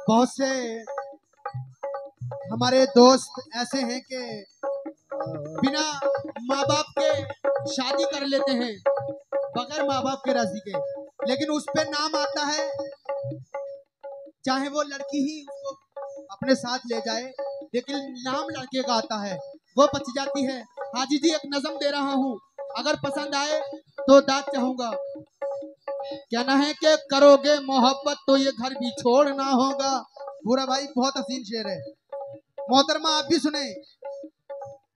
बहुत से हमारे दोस्त ऐसे हैं कि बिना माँ बाप के शादी कर लेते हैं, बगैर माँ बाप के राजी के, लेकिन उस पे नाम आता है, चाहे वो लड़की ही उसको अपने साथ ले जाए लेकिन नाम लड़के का आता है, वो बच जाती है। हाजी जी एक नज़म दे रहा हूँ, अगर पसंद आए तो दाद चाहूंगा। कहना है कि करोगे मोहब्बत तो ये घर भी छोड़ना होगा। बुरा भाई बहुत हसीन शेर है, मोहतरमा आप भी सुने।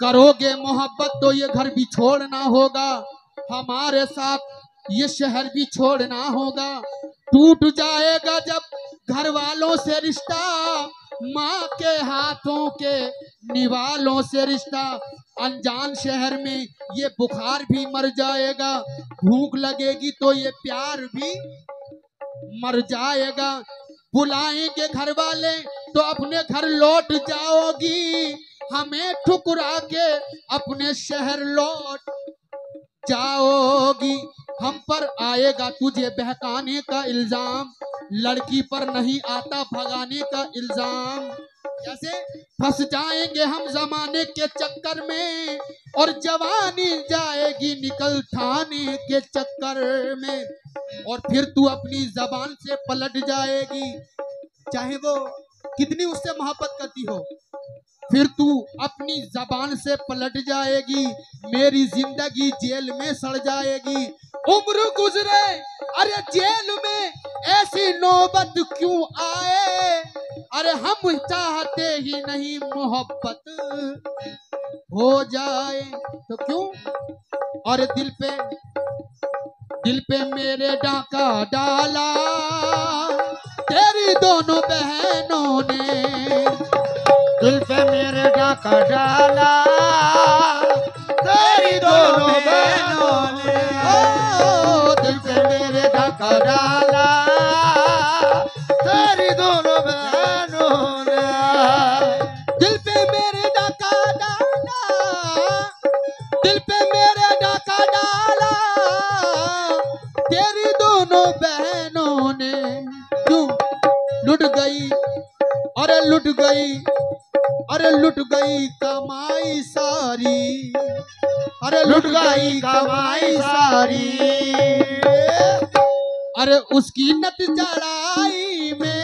करोगे मोहब्बत तो ये घर भी छोड़ना होगा, हमारे साथ ये शहर भी छोड़ना होगा। टूट जाएगा जब घर वालों से रिश्ता, माँ के हाथों के निवालों से रिश्ता। अनजान शहर में ये बुखार भी मर जाएगा, भूख लगेगी तो ये प्यार भी मर जाएगा। बुलाएंगे घर वाले तो अपने घर लौट जाओगी, हमें ठुकरा के अपने शहर लौट जाओगी। हम पर आएगा तुझे बहकाने का इल्जाम, लड़की पर नहीं आता भगाने का इल्जाम। जैसे फंस जाएंगे हम जमाने के चक्कर में, और जवानी जाएगी निकल थाने के चक्कर में। और फिर तू अपनी जबान से पलट जाएगी, चाहे वो कितनी उससे मोहब्बत करती हो, फिर तू अपनी जबान से पलट जाएगी। मेरी जिंदगी जेल में सड़ जाएगी, उम्र गुजरे अरे जेल में ऐसी नौबत क्यों आए। अरे हम चाहते ही नहीं मोहब्बत हो जाए तो क्यों। और दिल पे दिल पे मेरे डाका डाला, दोनों बहनों ने दिल पे मेरे डाका डाला, तेरी दोनों बहनों ने दिल पे मेरे डाका डाला, तेरी दोनों बहनों ने दिल पे मेरे डाका डाला, दिल पे मेरे डाका डाला, तेरी दोनों बहनों ने क्यों लुट गई, अरे लुट गई, अरे लुट गई कमाई सारी, अरे लुट गई कमाई सारी, अरे उसकी नत चढ़ाई में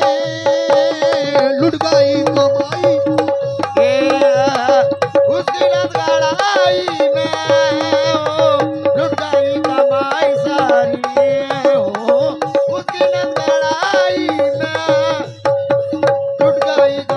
लुट गई कमाई, उसकी नत चढ़ाई में लुट गई कमाई सारी, उसकी नत चढ़ाई में लुट गई कमाई सारी।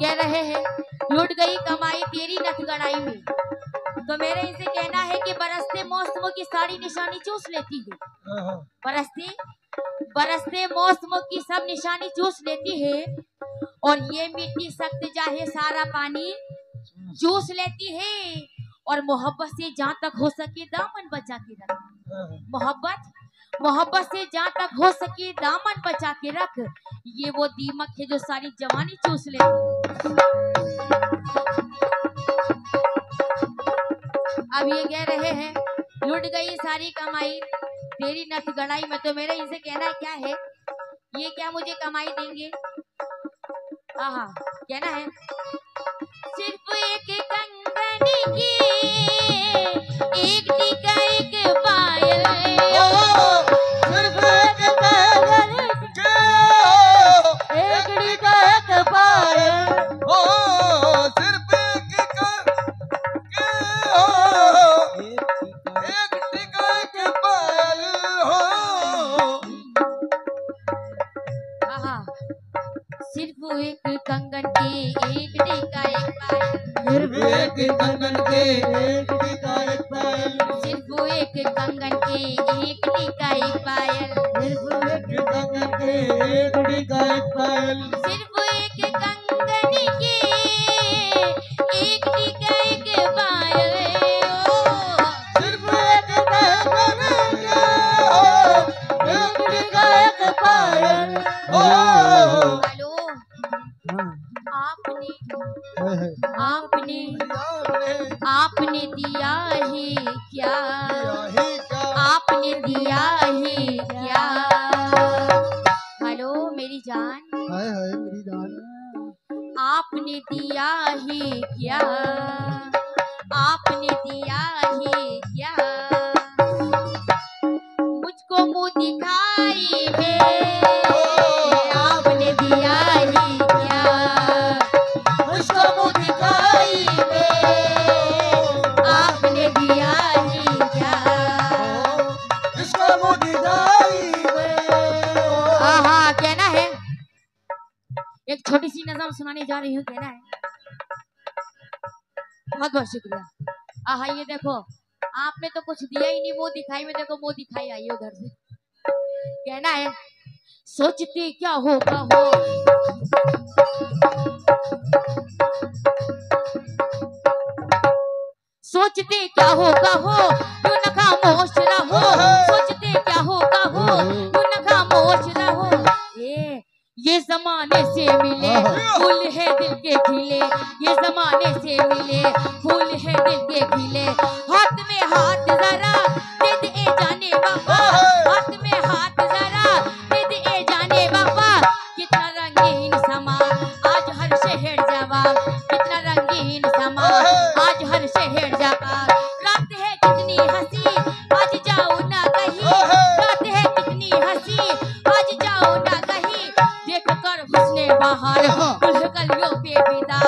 कह रहे हैं लुट गई कमाई तेरी नथ गड़ाई में, तो मेरे इनसे कहना है कि बरसते मौसमों की सारी निशानी चूस लेती है, बरसते बरसते मौसमों की सब निशानी चूस लेती है, और ये मिट्टी सख्त जाहे सारा पानी चूस लेती है, और मोहब्बत से जहाँ तक हो सके दामन बचा के रख, मोहब्बत मोहब्बत से जहाँ तक हो सके दामन बचा के रख, ये वो दीमक है जो सारी जवानी चूस ले। अब ये कह रहे हैं लुट गई सारी कमाई तेरी नथ गड़ाई में, तो मेरा इनसे कहना क्या है, ये क्या मुझे कमाई देंगे? आहा, कहना है सिर्फ एक कंगनी की एक टीका एक पायल, आपने दिया है क्या, आपने दिया है क्या, मुझको मुँह दिखाई है, आपने दिया है क्या, मुझको मुँह दिखाई है, आपने दिया है क्या, मुझको मुँह दिखाई है। आहा, कहना है एक छोटी सी नज़म सुनाने जा रही हूँ, कहना है बहुत बहुत शुक्रिया। आहा, ये देखो आपने तो कुछ दिया ही नहीं, मुँह दिखाई में देखो मुँह दिखाई आई हो घर से। कहना है सोचते क्या होगा हो, सोचते क्या होगा हो, क्यों ना खामोश ना हो, सोचते जमाने से मिले, फूल है दिल के खिले, ये जमाने से मिले, फूल है दिल के खिले। हाथ में हाथ जरा दे दे जाने बाबा, हाथ में हाथ जरा दे दे जाने बाबा। कितना रंगीन समा आज हर शहर जवाब, कितना रंगीन समा आज हर शहर जवाब। रात है कितनी हंसी आज जाओ ना कहीं, रात है कितनी हंसी आज जाओ ना कहीं। देख कर हुस्ने बहार कुछ गलियों पे बिदा,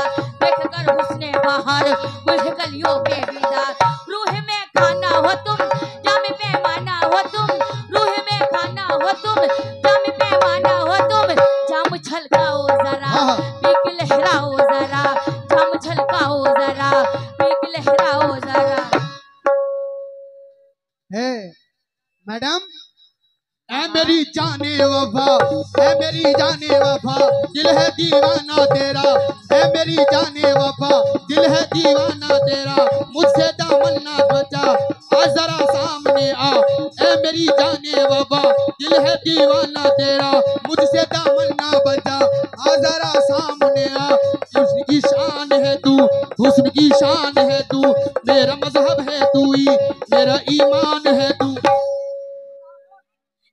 देख कर हुस्ने बहार कुछ गलियों पे बिदा। रूह में खाना हो तुम जाम पैमाना हो तुम, रूह में खाना हो तुम जाम पैमाना हो तुम। जाम छलकाओ जरा पीक लहराओ जरा, जाम छलकाओ जरा पीक लहराओ जरा। हे मैडम, ऐ मेरी जाने वफा, ऐ मेरी जाने वफा, दिल है दीवाना तेरा। ऐ मेरी जाने वफा, दिल है दीवाना तेरा। मुझसे दामन ना बचा आ जरा सामने आ। ऐ मेरी जाने वफा, दिल है दीवाना तेरा। मुझसे दामन ना बचा आ जरा सामने आ। हुस्न की शान है तू, हुस्न की शान है तू, मेरा मजहब है तू ही, मेरा ईमान है तू।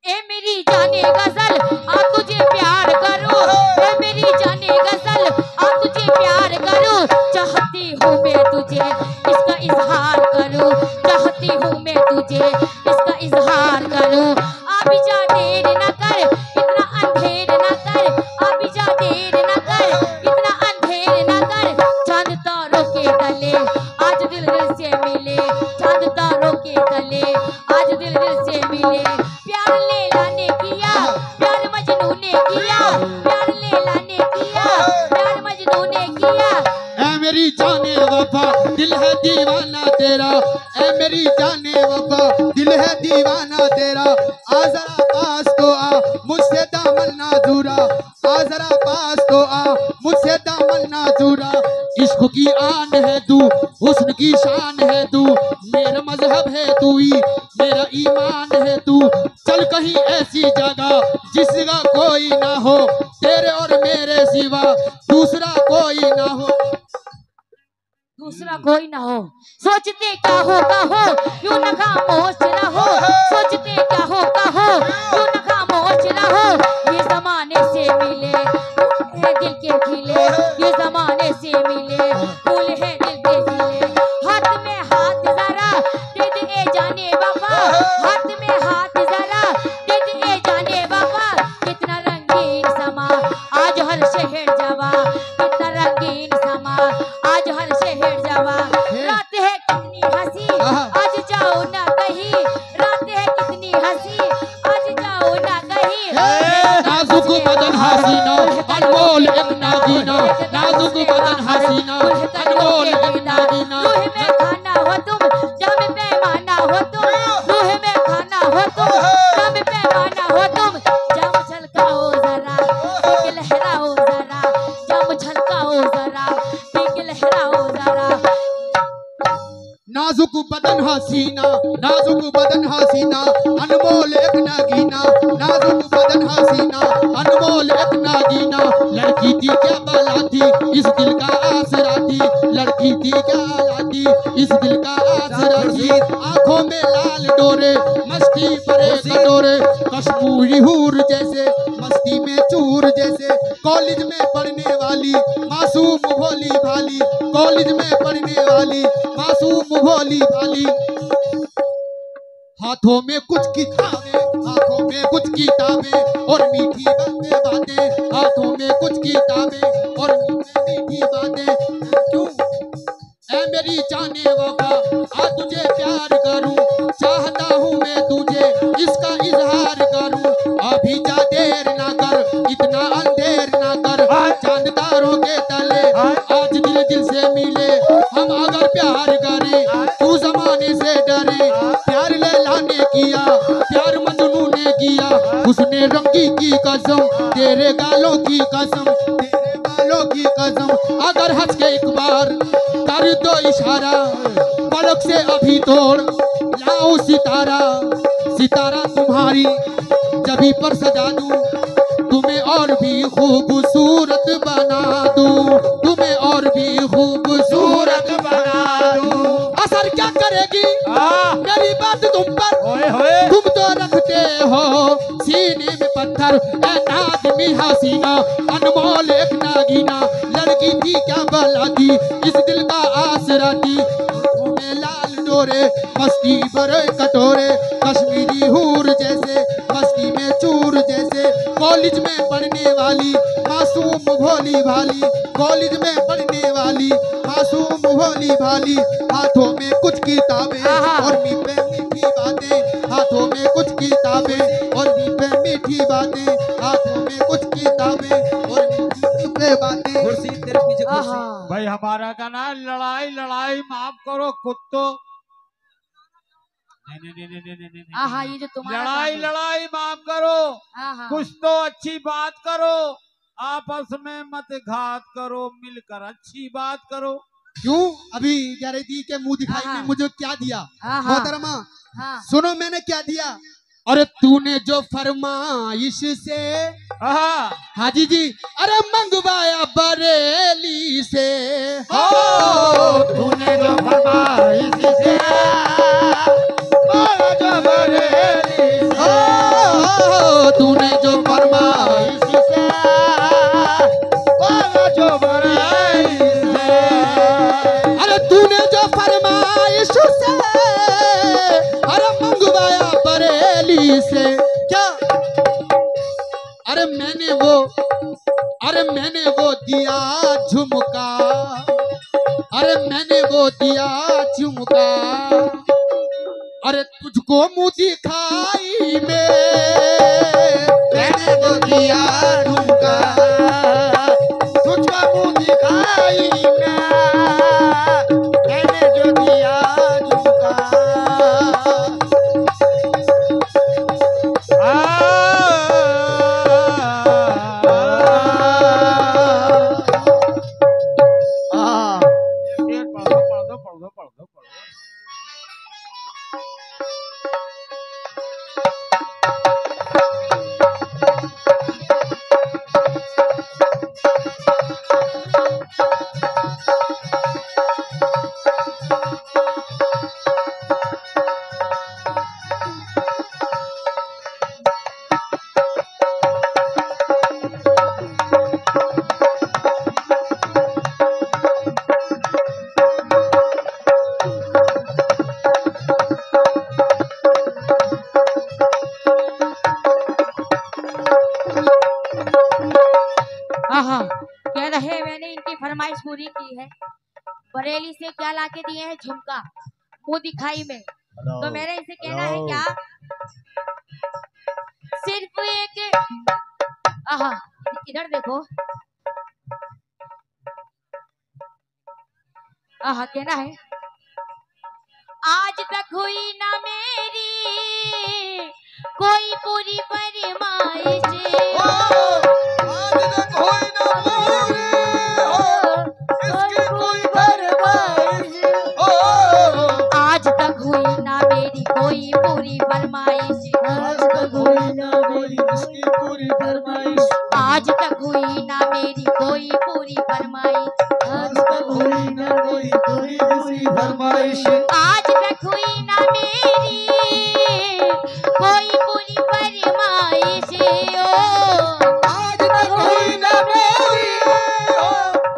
ए मेरी जाने गजल आ तुझे प्यार करो, ए मेरी जाने गजल आ तुझे प्यार करो। चाहती हूँ मैं तुझे इसका इजहार करूँ, चाहती हूँ मैं तुझे इसका इजहार करूँ। आप जा देर न कर इतना अंधेर न कर, आप जा देर न कर इतना अंधेर न कर। चांद तारों के तले आज दिल दिल से मिले, चांद तारों के तले आज दिल दिल से मिले। दिल है दीवाना तेरा, ऐ मेरी जाने वफा, दिल है दीवाना तेरा। आ जरा पास तो आ मुझसे दामन ना दूरा, आ जरा पास तो आ मुझसे दामन ना दूरा। इश्क की आन है तू, हुस्न की शान है तू, मेरा मजहब है तू ही, मेरा ईमान है तू। चल कहीं ऐसी जगह जिस जगह कोई ना हो, तेरे और मेरे सिवा दूसरा कोई ना हो, दूसरा कोई ना हो। सोचते क्या हो का हो यूं न खामोश रहो, सोचते क्या हो का हो यूं न खामोश रहो। ये जमाने से मिले फूल है दिल के खिले, ये जमाने से मिले फूल है दिल के खिले। हाथ में हाथ जरा दे दे जाने बाबा, हाथ में हाथ जरा दे दे जाने बाबा। कितना रंगीन समा आज हर शहर जवा, कितना रंगीन समा आज हर शहर जवा। रात है कितनी हंसी आज जाओ ना कहीं, रात है कितनी हंसी आज जाओ ना कहीं। नाजुक बदन हसीना अनमोल एक नागीना, नाजुक बदन हसीना अनमोल एक नागीना। रूह में खाना हो तुम जाम पैमाना हो तुम, रूह में खाना हो तुम जाम पैमाना हो तुम। जाम छलकाओ जरा पीक लहराओ जरा, जाम छलकाओ जरा पीक लहराओ जरा। नाजुक बदन हसीना, नाजुक बदन हसीना अनमोल एक नागीना, नाजुक बदन हसीना अनमोल एक नागीना। लड़की थी क्या बाला थी इस दिल का आसरा थी, लड़की थी क्या बाला थी इस दिल का आसरा थी। आंखों में लाल डोरे मस्ती परे कटोरे, कश्मीरी हूर जैसे मस्ती में चूर जैसे। कॉलेज में पढ़ने वाली मासूम भोली भाली, कॉलेज में पढ़ने वाली मासूम भोली भाली। हाथों में कुछ किताबें, हाथों में कुछ किताबें और मीठी बातें बातें, हाथों में कुछ किताबें और मीठी बातें। क्यों ऐ मेरी जाने वफा आ तुझे प्यार करूं, चाहता हूं मैं तुझे इसका इजहार करूं। अभी जा देर ना कर इतना अंधेर ना कर, चांद तारों के तले आज दिल दिल से मिले। हम अगर प्यार करें तू जमाने से डरे, प्यार लैला ने किया प्यार मजनू ने किया। उसने रंगी की कसम तेरे गालों की कसम, तेरे गालों की कसम। अगर हंस के एक बार कर दो इशारा, पलक से अभी तोड़ लाओ सितारा, सितारा तुम्हारी जभी पर सजा दूं तुम्हें और भी खूबसूरत बना दूं, तुम्हें और भी खूबसूरत बना दूं। असर क्या करेगी मेरी बात तुम पर, तुम तो रखते हो सीने में पत्थर। ऐ नागनी हसीना अनमोल एक नागीना, लड़की थी क्या भला थी इस दिल का आसरा थी। मस्ती भरे कटोरे कश्मीरी हूर जैसे, मस्ती में चूर जैसे। कॉलेज में पढ़ने वाली मासूम भोली भाली, कॉलेज में पढ़ने वाली मासूम भोली भाली। हाथों में कुछ किताबें और मीठे मीठी बातें, हाथों में कुछ किताबें और मीठे मीठी बातें, हाथों में कुछ किताबें और मीठे बातें। कुर्सी तेरे पीछे कुर्सी भाई, हमारा गाना लड़ाई लड़ाई माफ करो कुत्तों। नहीं नहीं नहीं नहीं नहीं आहा, ये जो तुम्हारा लड़ाई लड़ाई माफ करो, कुछ तो अच्छी बात करो, आपस में मत घात करो, मिलकर अच्छी बात करो। क्यों अभी कह रही थी कि मुंह दिखाई में मुझे क्या दिया मोहतरमा, सुनो मैंने क्या दिया। अरे तूने जो फरमाइश से हाँ जी जी अरे मंगवाया बरेली से, तूने जो फरमाइश से तूने जो फरमाइश से जो बरेली से, अरे तूने जो फरमाइश से अरे मंगवाया बरेली से। क्या अरे मैंने वो, अरे मैंने वो दिया झुमका, अरे मैंने वो दिया झुमका। अरे तुझको मुँह दिखाई में मैंने तो दिया झुमका, तुझको मुँह दिखाई में मैंने जो दिया झुमका। पूरी की है, बरेली से क्या लाके दिए हैं झुमका मुँह दिखाई में। तो मेरा इसे कहना है क्या, सिर्फ एक आहा इधर देखो आहा, कहना है आज तक हुई ना मेरी कोई पूरी फरमाइश, आज तक हुई ना मेरी कोई पूरी फरमाइश, आज तक हुई ना मेरी उसकी पूरी फरमाइश, आज तक हुई ना मेरी कोई पूरी फरमाइश, आज तक हुई ना मेरी कोई पूरी फरमाइश, आज तक हुई ना मेरी कोई पूरी फरमाइश। ओ आज तक हुई ना मेरी कोई पूरी फरमाइश,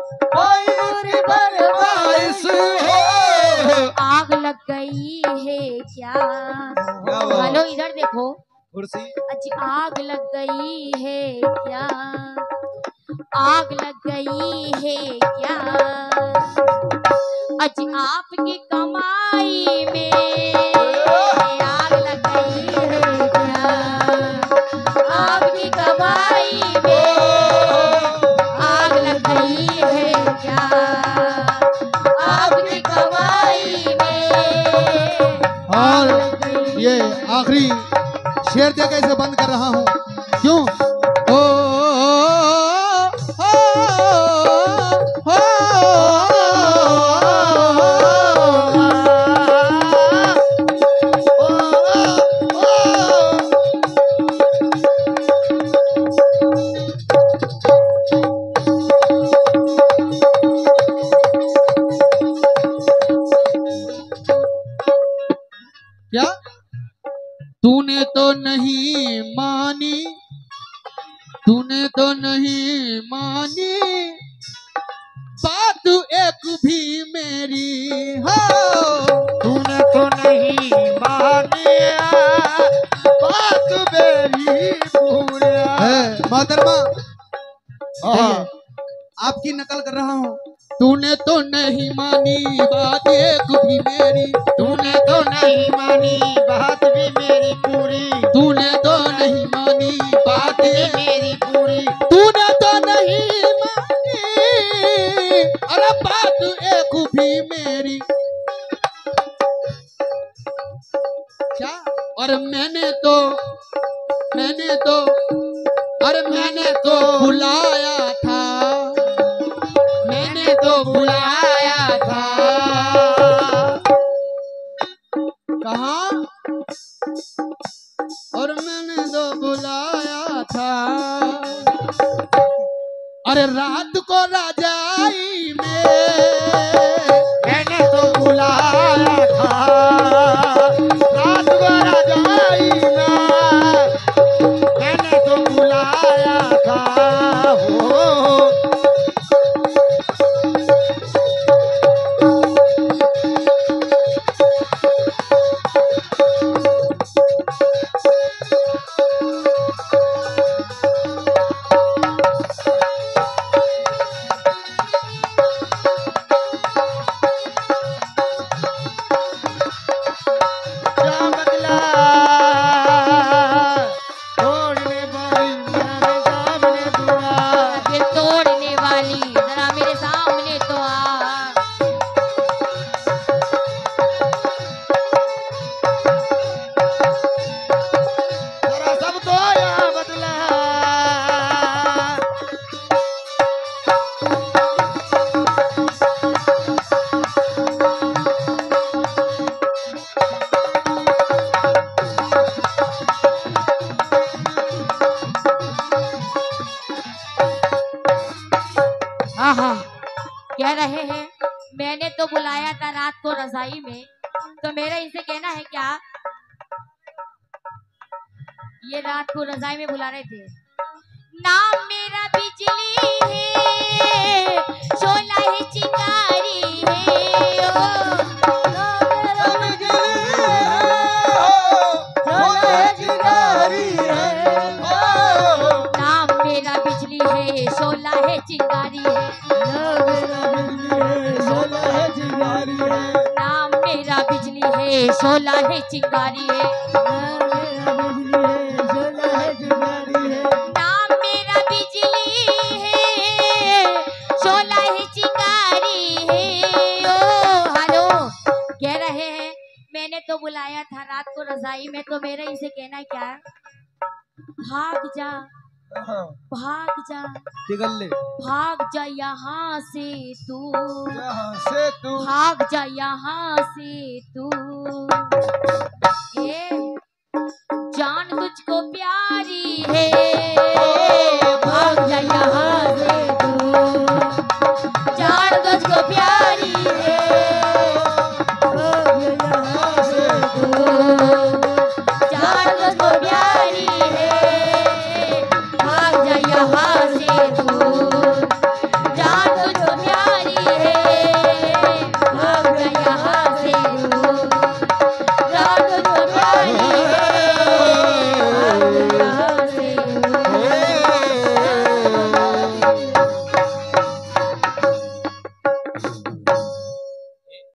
आग लग गई है क्या। हेलो इधर देखो कुर्सी, अच्छी आग लग गई है क्या, आग लग गई है क्या। अच्छी आपकी कमाई में आग लग गई है क्या, आपकी कमाई में आग लग गई है क्या, आपकी कमाई में। और ये आखिरी शेर दे के इसे बंद कर रहा हूँ। क्यों ओ तूने तो नहीं मानी, तूने तो नहीं मानी बात एक भी मेरी हो। तूने तो नहीं मानी बात मेरी पूरी। मोहतरमा आपकी नकल कर रहा हूँ। तूने तो नहीं मानी बात एक भी मेरी, तूने तो नहीं मानी बात भी मेरी पूरी, तूने तो नहीं मानी बात भी मेरी पूरी, तूने तो नहीं मानी अरे बात एक भी मेरी। क्या? और मैंने तो मैंने तो अरे मैंने तो बुलाया था, मैंने तो बुलाया था। कहा? और मैंने तो बुलाया था। अरे रात को रजाई में मैंने तो बुलाया था, रात को रजाई में मैंने तो बुलाया था। हो में, तो मेरा इनसे कहना है क्या, ये रात को रजाई में बुला रहे थे। नाम मेरा बिजली है, शोला है, चिंगारी है। ओ, नाम बिजली है, शोला है, चिंगारी है। नाम मेरा बिजली है, शोला है, चिंगारी है। मेरा बिजली है, शोला है, चिंगारी है। नाम मेरा बिजली है, शोला है, चिंगारी है। ओ हेलो, कह रहे हैं मैंने तो बुलाया था रात को रजाई में, तो मेरा इनसे कहना है क्या, भाग जा, भाग जा, निकल ले, भाग जा यहाँ से तू, यहाँ से तू, भाग जा यहाँ से तू। ए, जान तुझको प्यारी है।